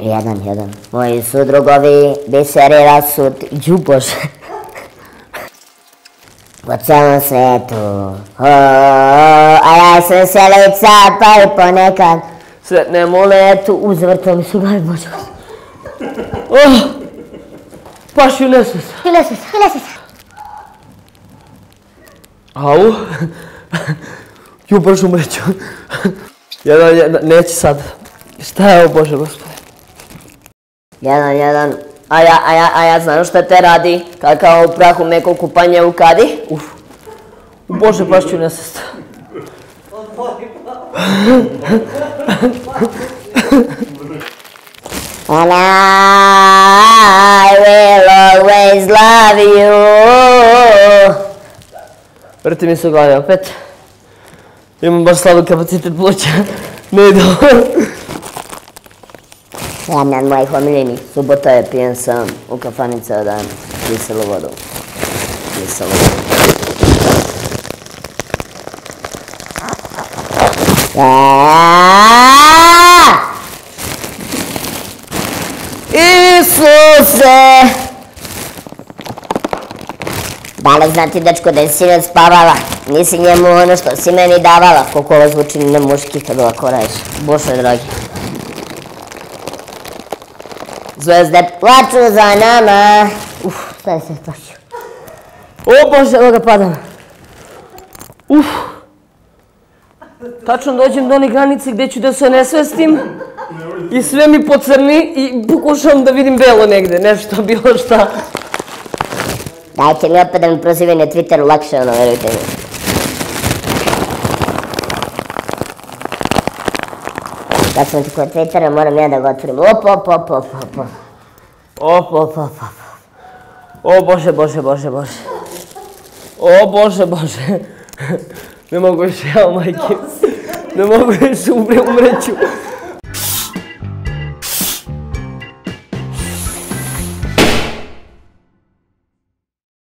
Jeden. Moi sudrogowie byseli raz od dziubosz. Po całym svetu. A ja sam se lica, pa I ponekad sretnem letu, uzvrtam su vaj božas. Paš Ilesus. Au. Ljubaš umreću. Neće sad. Šta je ovo Bože gospode? Jedan. A ja znam šta te radi. Kakao u prahu neko kupanje u kadi. Uf. U Bože pašću nesesta. And I will always love you. Vrti mi se u glavi opet. Imam baš slabu kapacitet pluća. Ne idu. Jedna od mojih omiljenih subota je pijen sam u kafanice od dana. Kiselu vodu. Isuse! Da li znati, dečko, da je sine spavala? Nisi njemu ono što si meni davala. Koliko ovo zvuči ne muški kad ovako radiš. Bože, dragi. Zvezde plaču za nama. Uf, šta je sve plaću? O Bože, evo ga padam. Uf. Tačno dođem do one granice gde ću da se ne svestim. I sve mi pocrni I pokušavam da vidim belo negde. Nešto, bilo šta. Dajte mi opet da mi prozive na Twitteru, lakše ono, verujte mi. Kad sam ti kod Twittera, moram ja da ga otvorim. Op. O Bože. O Bože. Ne mogu više, evo majke. Ne mogu više, umreću.